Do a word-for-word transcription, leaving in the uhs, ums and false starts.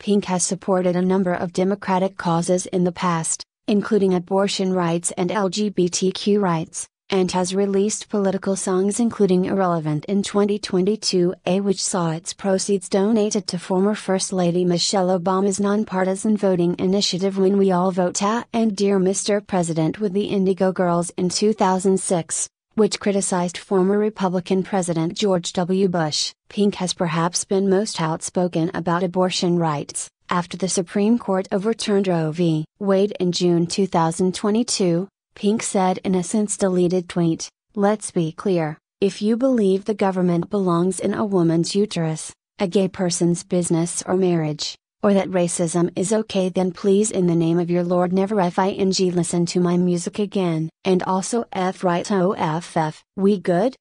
Pink has supported a number of Democratic causes in the past, including abortion rights and L G B T Q rights, and has released political songs including Irrelevant in twenty twenty-two, which saw its proceeds donated to former First Lady Michelle Obama's nonpartisan voting initiative When We All Vote and Dear Mister President with the Indigo Girls in two thousand six. Which criticized former Republican President George W. Bush. Pink has perhaps been most outspoken about abortion rights, after the Supreme Court overturned Roe v. Wade in June two thousand twenty-two, Pink said in a since-deleted tweet, "Let's be clear, if you believe the government belongs in a woman's uterus, a gay person's business or marriage, or that racism is okay, then please in the name of your Lord never fing listen to my music again. And also F right off. We good?"